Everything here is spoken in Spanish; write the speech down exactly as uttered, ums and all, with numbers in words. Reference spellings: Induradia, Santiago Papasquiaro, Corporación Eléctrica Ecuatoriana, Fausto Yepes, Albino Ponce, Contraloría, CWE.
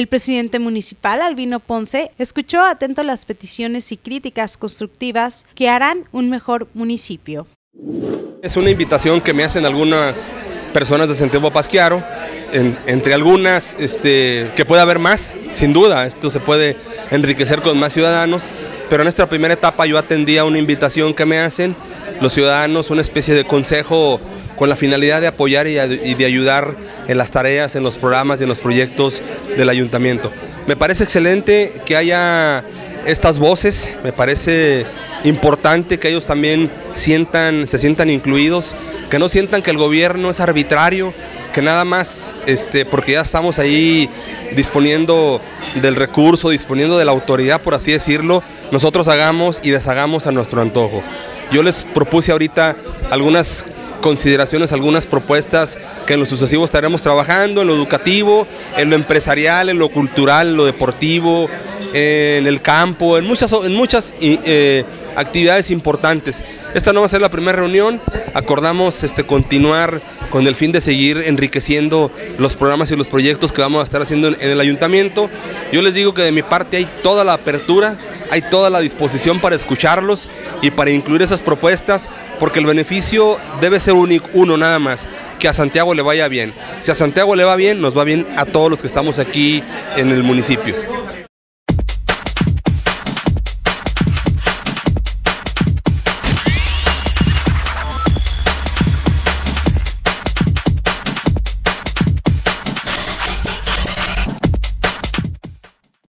El presidente municipal, Albino Ponce, escuchó atento las peticiones y críticas constructivas que harán un mejor municipio. Es una invitación que me hacen algunas personas de Santiago Papasquiaro, en, entre algunas este, que puede haber más, sin duda, esto se puede enriquecer con más ciudadanos, pero en esta primera etapa yo atendía una invitación que me hacen los ciudadanos, una especie de consejo con la finalidad de apoyar y de ayudar en las tareas, en los programas y en los proyectos del ayuntamiento. Me parece excelente que haya estas voces, me parece importante que ellos también sientan, se sientan incluidos, que no sientan que el gobierno es arbitrario, que nada más este, porque ya estamos ahí disponiendo del recurso, disponiendo de la autoridad, por así decirlo, nosotros hagamos y deshagamos a nuestro antojo. Yo les propuse ahorita algunas consideraciones, algunas propuestas que en lo sucesivo estaremos trabajando, en lo educativo, en lo empresarial, en lo cultural, en lo deportivo, en el campo, en muchas, en muchas eh, actividades importantes. Esta no va a ser la primera reunión, acordamos este, continuar con el fin de seguir enriqueciendo los programas y los proyectos que vamos a estar haciendo en, en el ayuntamiento. Yo les digo que de mi parte hay toda la apertura, hay toda la disposición para escucharlos y para incluir esas propuestas, porque el beneficio debe ser único, uno nada más, que a Santiago le vaya bien. Si a Santiago le va bien, nos va bien a todos los que estamos aquí en el municipio.